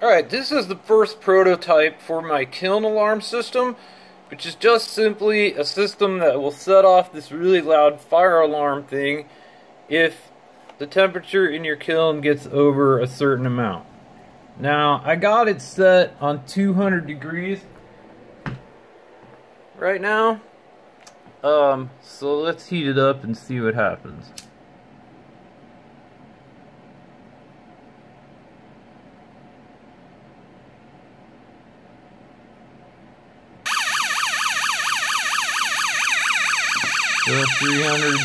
Alright, this is the first prototype for my kiln alarm system, which is just simply a system that will set off this really loud fire alarm thing if the temperature in your kiln gets over a certain amount. Now, I got it set on 200 degrees right now, so let's heat it up and see what happens. So 300.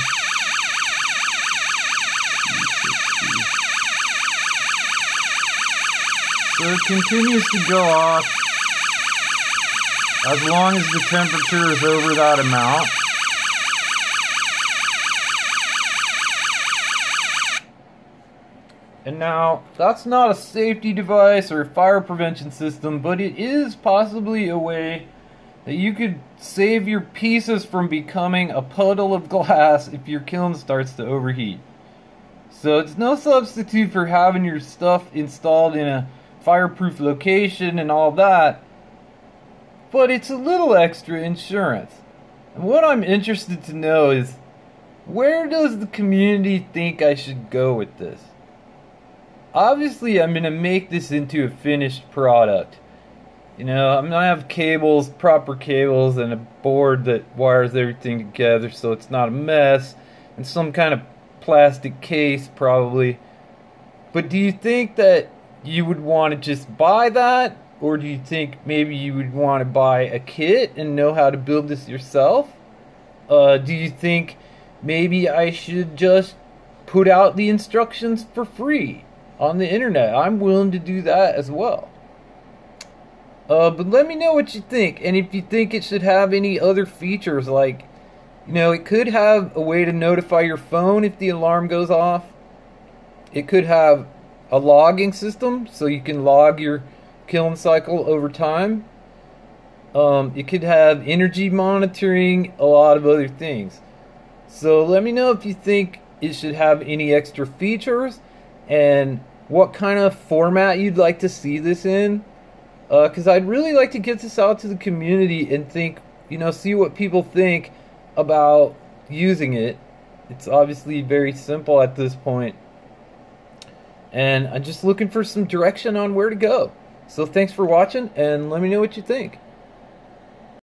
So it continues to go off as long as the temperature is over that amount. And now, that's not a safety device or a fire prevention system, but it is possibly a way that you could save your pieces from becoming a puddle of glass if your kiln starts to overheat. So it's no substitute for having your stuff installed in a fireproof location and all that, but it's a little extra insurance. And what I'm interested to know is, where does the community think I should go with this? Obviously, I'm going to make this into a finished product. You know, I'm gonna have cables, proper cables, and a board that wires everything together so it's not a mess, and some kind of plastic case probably. But do you think that you would want to just buy that, or do you think maybe you would want to buy a kit and know how to build this yourself? Do you think maybe I should just put out the instructions for free on the internet? I'm willing to do that as well. But let me know what you think, and if you think it should have any other features, like, you know, it could have a way to notify your phone if the alarm goes off. It could have a logging system, so you can log your kiln cycle over time. It could have energy monitoring, a lot of other things. So let me know if you think it should have any extra features, and what kind of format you'd like to see this in. Because I'd really like to get this out to the community and think, you know, see what people think about using it. It's obviously very simple at this point. And I'm just looking for some direction on where to go. So thanks for watching, and let me know what you think.